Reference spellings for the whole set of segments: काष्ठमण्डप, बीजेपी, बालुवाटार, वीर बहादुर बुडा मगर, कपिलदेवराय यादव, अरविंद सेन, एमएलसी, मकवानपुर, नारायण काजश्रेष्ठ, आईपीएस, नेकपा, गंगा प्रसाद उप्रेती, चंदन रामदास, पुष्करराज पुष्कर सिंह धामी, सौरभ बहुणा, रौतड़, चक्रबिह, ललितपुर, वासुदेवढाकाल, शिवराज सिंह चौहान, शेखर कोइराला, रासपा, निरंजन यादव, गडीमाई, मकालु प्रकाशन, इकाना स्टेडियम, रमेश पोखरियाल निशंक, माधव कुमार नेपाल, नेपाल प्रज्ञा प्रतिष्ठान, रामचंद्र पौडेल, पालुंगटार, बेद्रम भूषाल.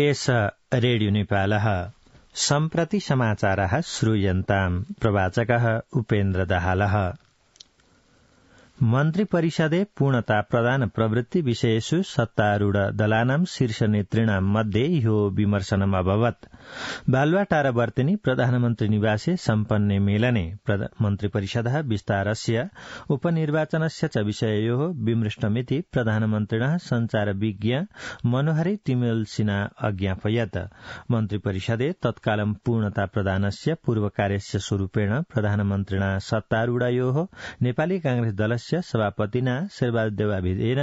एष रेडियो नेपालः सम्प्रति समाचाराः श्रूयन्ताम्। प्रवाचकः उपेन्द्र दहालः। मन्त्रिपरिषदे पूर्णता प्रदान प्रवृत्ति विषयेषु सत्तारूढ दलानां शीर्षनेतृणां मध्ये यो विमर्शनम् अभवत्। बालुवाटारवर्तिनि प्रधानमन्त्री निवासे सम्पन्ने मेलने मन्त्रिपरिषदः विस्तारस्य उपनिर्वाचनस्य च विषययोः विमृष्टमिति प्रधानमन्त्रिणः संचार विज्ञ मनोहर तिमिल्सिना अज्ञापयत्। मन्त्रिपरिषदे तत्कालं पूर्णता प्रदानस्य पूर्वकार्यस्य स्वरूपेण प्रधानमन्त्रिणा सत्तारूढयोः नेपाली कांग्रेस दलस्य सभापतिना शेरबहादुरदेवाभिधेन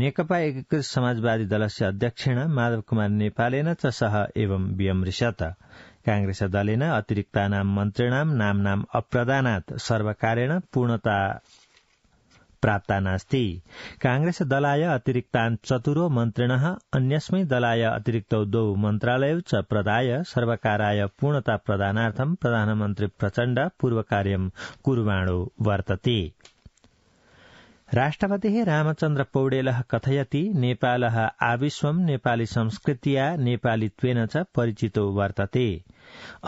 नेकपा एकीकृत समाजवादी दलस्य अध्यक्षेण माधव कुमार नेपालेन च सह एवं विमर्शत। कांग्रेस दलेन अतिरिक्तानां मन्त्रिणां नाम्नाम् अप्रदानात् सर्वकारेण पूर्णता प्राप्ता नास्ति। कांग्रेस दलाय अतिरिक्तान् चतुरो मन्त्रिणः अन्यस्मै दलाय अतिरिक्तौ द्वौ मन्त्रालयौ च प्रदाय सर्वकाराय पूर्णता प्रदानार्थं प्रधानमन्त्री प्रचण्डा पूर्वकार्यं कुर्वाणो वर्तते। राष्ट्रपतिः रामचन्द्र पौडेलः कथयति नेपालः आविश्वं नेपाली संस्कृत्या नेपालीत्वेन च परिचितो वर्तते।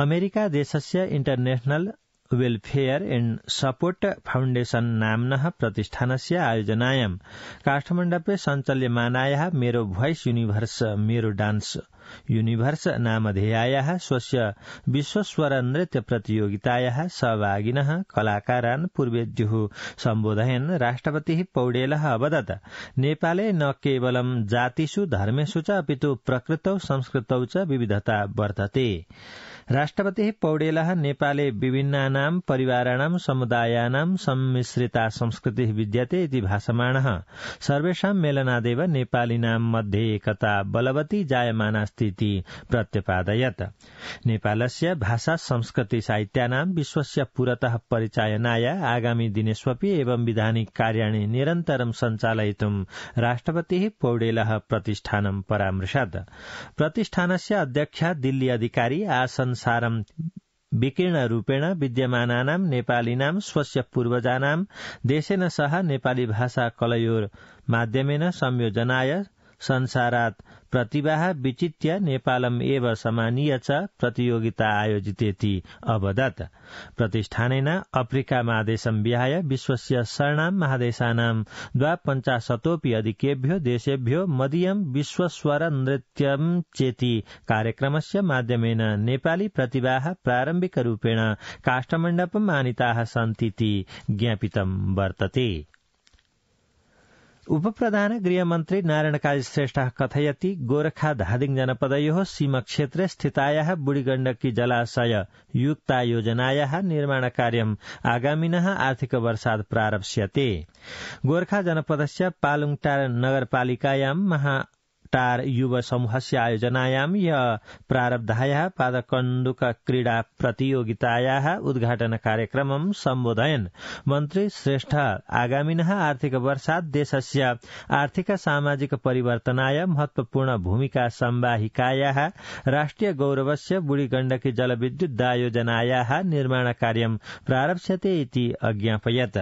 अमेरिका देशस्य international welfare and support foundation नाम्नः प्रतिष्ठानस्य आयोजनायां काष्ठमण्डपे सञ्चाल्यमानायाः मेरो भाईश यूनिवर्स मेरो डांस यूनिवर्स नामधेयायाः स्वस्य विश्वस्वर नृत्य प्रतियोगितायाः सहभागिनः कलाकारान् पूर्वेद्युः सम्बोधयन् राष्ट्रपतिः पौडेलः अवदत् नेपाले न केवलं जातिषु धर्मेषु च अपितु प्रकृतौ संस्कृतौ च विविधता वर्तते। राष्ट्रपतिः पौडेलः नेपाले विभिन्नानां परिवाराणां समुदायानां सम्मिश्रिता संस्कृतिः विद्यते इति भाषमाणः। सर्वेषां मेलनादेव नेपालीनां मध्ये एकता बलवती जायमाना स्थिति प्रत्यपादयत्। नेपालस्य भाषा संस्कृति साहित्यानां विश्वस्य पुरतः परिचायनाय आगामी दिनेष्वपि एवं विधानिक कार्याणि निरन्तरं सञ्चालयितुं राष्ट्रपतिः पौडेलः प्रतिष्ठानं परामृशत्। प्रतिष्ठानस्य अध्यक्षा दिल्ली अधिकारी आसन सारं विकीर्ण रूपेण विद्यमानानां नेपालीनां स्वस्य पूर्वजानां देशेन सह नेपाली भाषा कलयोर् माध्यमेन संयोजनाय संसारात् प्रतिभाः विचित्य नेपालम् एव समानीय च प्रतियोगिता आयोजितेति अवदत्। प्रतिष्ठानेन अफ्रीका महादेशं विहाय विश्वस्य सर्णां महादेशानां 250 अधिकेभ्यो देशेभ्यो मदीयं विश्वस्वर नृत्यं चेति कार्यक्रमस्य माध्यमेन नेपाली प्रतिभाः प्रारम्भिकरूपेण काष्ठमण्डपम् आनीताः सन्तीति ज्ञापितं वर्तते। उपप्रधान गृहमन्त्री नारायण काजश्रेष्ठ कथयति गोरखा धादिङ जनपदयोः सीमक्षेत्रे स्थितायाः बुढी गण्डकी जलाशय युक्ता योजनायाः निर्माण कार्यम् आगामिनः आर्थिक वर्षात् प्रारप्स्यते। गोरखा जनपदस्य पालुंगटार नगरपालिकायां महा स्टार युवा समूहस्य आयोजनायां यः प्रारब्धायाः पादकन्दुक क्रीडा प्रतियोगितायाः उद्घाटन कार्यक्रमं सम्बोधयन् मन्त्री श्रेष्ठ आगामिनः आर्थिक वर्षात् देशस्य आर्थिक सामाजिक परिवर्तनाय महत्वपूर्ण भूमिका सम्वाहिकायाः राष्ट्रिय गौरवस्य बुढी गण्डकी जलविद्युत योजनायाः निर्माण कार्यं प्रारप्स्यते इति अज्ञापयत्।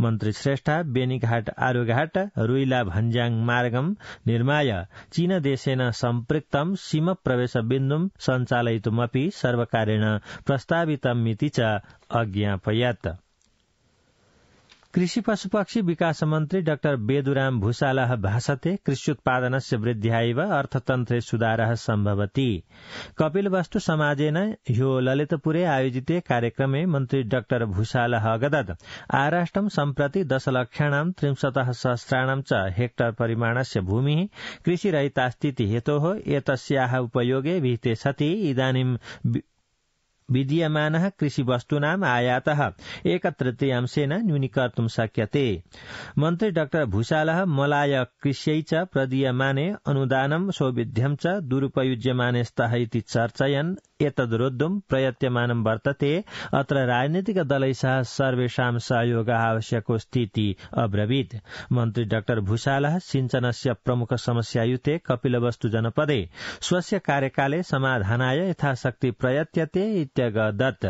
मन्त्री श्रेष्ठ बेनीघाट आरुघाट रूईला भंजांग मार्गं निर्माय चीन देशेन सम्पृक्तं सीम प्रवेश बिन्दुं सञ्चालयितुमपि सर्वकारेण प्रस्तावितमिति च अज्ञापयत्। कृषि पशुपक्षी विकास मन्त्री डाक्टर बेद्रम भूषा भाषते कृष्युत्पादनस्य वृद्ध्या एव अर्थतन्त्रे सुधारः सम्भवति। कपिलवस्तु समाजेन यो ललितपुरे आयोजिते कार्यक्रमे मन्त्री डाक्टर भूषा अगदत् आराष्ट्रं सम्प्रति 10 लक्षाणां 63 सहस्राणां च हेक्टर परिमाणस्य भूमिः कृषिरहिता स्थिति हेतोः एतस्याः उपयोगे विहिते सति इदानीं विद्यमानः कृषिवस्तूनाम् आयातः 1/3 न्यूनीकर्तुं शक्यते। मन्त्री डाक्टर भूषालः मलाय कृष्यै च प्रदीयमाने अनुदानं सौविध्यं च दुरुपयुज्यमाने स्तः इति चर्चयन् एतद्रोद्धुं प्रयत्यमानं वर्तते अत्र राजनीतिकदलैः सर्वेषां सहयोगः आवश्यकोऽस्ति इति अब्रवीत्। मन्त्री डाक्टर भूषालः सिञ्चनस्य प्रमुख समस्यायुते कपिलवस्तु जनपदे स्वस्य कार्यकाले समाधानाय यथाशक्ति प्रयत्यते प्रत्यगदत्।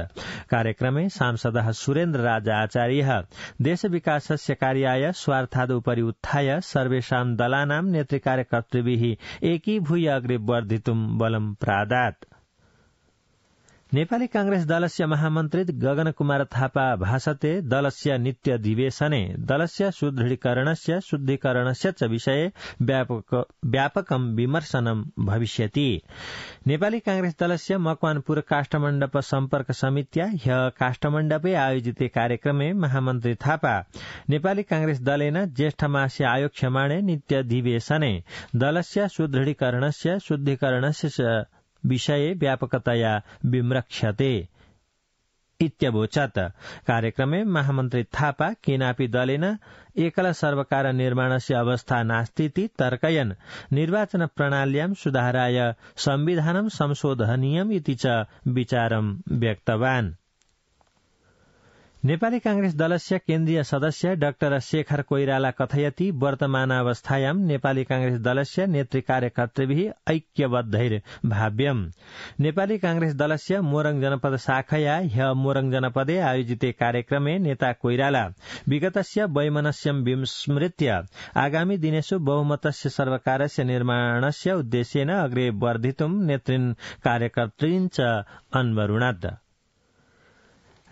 कार्यक्रमे सांसदः सुरेन्द्र राजा आचार्यः देश विकासस्य कार्याय स्वार्थाद् उपरि उत्थाय सर्वेषां दलानां नेतृकार्यकर्तृभिः एकीभूय अग्रे वर्धितुं बलं प्रादात्। नेपाली कांग्रेस दलस्य महामन्त्रित गगनकुमार थापा भाषते दलस्य नित्यधिवेशने दलस्य सुदृढीकरणस्य शुद्धीकरणस्य च विषये व्यापकं विमर्शनं भविष्यति। नेपाली कांग्रेस दलस्य मकवानपुर काष्ठमण्डप सम्पर्क समित्या ह्य काष्ठमण्डपे आयोजिते कार्यक्रमे महामन्त्री थापा नेपाली कांग्रेस दलेन ज्येष्ठमासे आयोक्ष्यमाणे नित्यधिवेशने दलस्य सुदृढीकरणस्य शुद्धीकरणस्य च विषये व्यापकतया विमृक्षते इत्यवोचत। कार्यक्रमे महामन्त्री थापा केनापि दलेन एकल सर्वकार निर्माणस्य अवस्था नास्तीति तर्कयन् निर्वाचन प्रणाल्यां सुधाराय संविधानं संशोधनीयम् इति च विचारं व्यक्तवान्। नेपाली कांग्रेस दलस्य केन्द्रीय सदस्य डाक्टर शेखर कोइराला कथयति वर्तमानावस्थायां नेपाली कांग्रेस दलस्य नेतृ कार्यकर्तृभिः ऐक्यबद्धैर् भाव्यम्। नेपाली कांग्रेस दलस्य मोरङ जनपद शाखया ह्य मोरङ जनपदे आयोजिते कार्यक्रमे नेता कोइराला विगतस्य वैमनस्यं विस्मृत्य आगामी दिनेषु बहुमतस्य सर्वकारस्य निर्माणस्य उद्देश्येन अग्रे वर्धितुं नेतृन् कार्यकर्तृन् च अन्वरुणत्।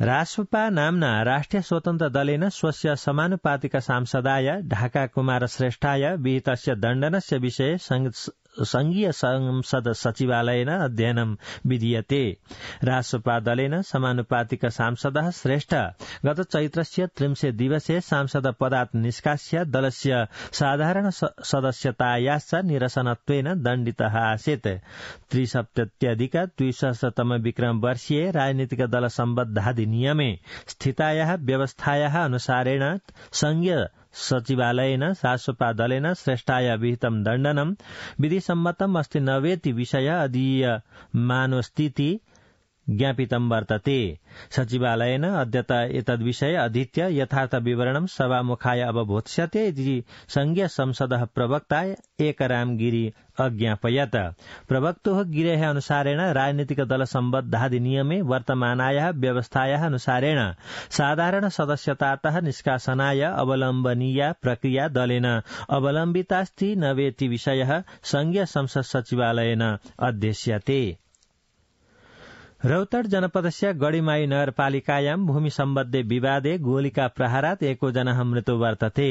रासपा नाम्ना राष्ट्रिय स्वतन्त्र दलेन स्वस्य समानुपातिक सांसदाय ढाका कुमार श्रेष्ठाय विहितस्य दण्डनस्य विषये संघीय संसद सचिवालयेन अध्ययनं विधीयते। रासपा दलेन समानुपातिक सांसदः श्रेष्ठ गत चैत्रस्य 30 दिवसे सांसद पदात् निष्कास्य दलस्य साधारण सदस्यतायाश्च निरसनत्वेन दण्डितः आसीत्। 3 सप्तत्यधिक 2000 तम विक्रम वर्षीय राजनीतिक दल सम्बद्धाधिनियमे स्थितायाः व्यवस्थायाः अनुसारेण संघीय सचिवालयेन रासपा दलेन श्रेष्ठाय विहितं दण्डनं विधिसम्मतम् अस्ति न वेति विषय अदीय मानोस्थिति ज्ञापितं वर्तते। सचिवालयेन अद्यत एतद्विषये अधीत्य यथार्थ विवरणं सभामुखाय अवबोत्स्यते इति संघीय संसदः प्रवक्ता एकराम गिरी अज्ञापयत। प्रवक्तुः गिरेः अनुसारेण राजनीतिक दल सम्बद्धाधिनियमे वर्तमानायाः व्यवस्थायाः अनुसारेण साधारण सदस्यतातः निष्कासनाय अवलम्बनीया प्रक्रिया दलेन अवलम्बितास्ति न वेति विषयः संघीय संसद सचिवालयेन अध्यस्यते। रौतड़ जनपदस्य गडीमाई नगरपालिकायां भूमि सम्बद्धे विवादे गोलिका प्रहारात् एको जनः मृत्यु वर्तते।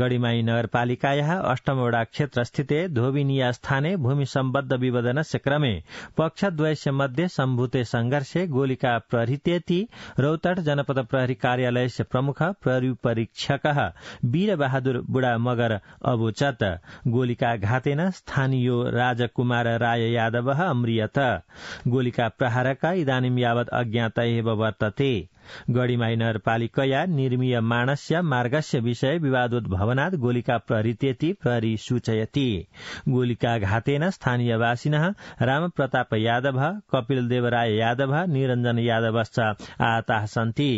गडीमाई नगरपालिकायाः 8 वडा क्षेत्र स्थिते धोबिनिया स्थाने भूमि सम्बद्ध विवादनस्य क्रमे पक्षद्वयस्य मध्ये सम्भूते संघर्षे गोलिका प्रहृतेति रौतड़ जनपद प्रहरी कार्यालयस्य प्रमुख प्रहरीपरीक्षकः वीर बहादुर बुडा मगर अवोचत। गोलिका घातेन स्थानीयो राजकुमार राय यादवः अम्रियत। गोलिका प्रहार इदानीं यावत् अज्ञात एव वर्तते। गडीमाई नगरपालिकया निर्मीयमाणस्य मार्गस्य विषये विवादोद्भवनात् गोलिका प्रहृतेति प्रहरी सूचयति। गोलिकाघातेन स्थानीयवासिनः राम प्रताप यादव, कपिलदेवराय यादव, निरंजन यादवश्च आहताः सन्ति।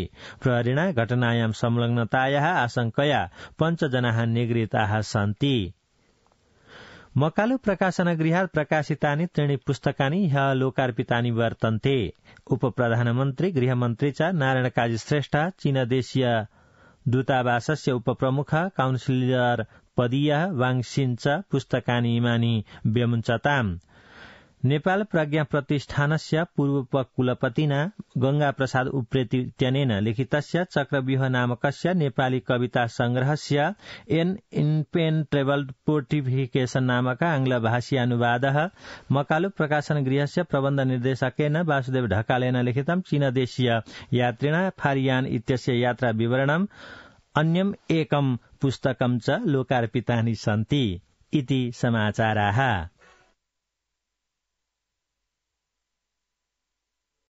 प्रहरिणा घटनायां संलग्नतायाः आशंकया 5 जनाः निगृहीताः सन्ति। मकालु प्रकाशन गृहात् प्रकाशितानि 3 पुस्तकानि ह्यः लोकार्पितानि वर्तन्ते। उपप्रधानमन्त्री गृहमन्त्री च नारायण काजश्रेष्ठ चीन देशीय दूतावासस्य उपप्रमुख काउन्सिलर पदीय वांग सिंच पुस्तकानि इमानि व्यमुञ्चताम्। नेपाल प्रज्ञा प्रतिष्ठानस्य पूर्व कुलपतिना गंगा प्रसाद उप्रेती इत्यनेन लिखितस्य चक्रबिह नामकस्य नेपाली कविता संग्रहस्य एन इम्पेन्ट्रेबल पोर्टिफिकेशन नामक आंग्लभाषी अनुवादः मकालु प्रकाशन गृहस्य प्रबन्ध निर्देशकेन वासुदेवढाकालेन लिखितं चीन देशीय यात्रिणा फारियान इत्यस्य यात्रा विवरणम् अन्यम् एकम् पुस्तकम् च लोकार्पितानि सन्ति इति समाचाराः।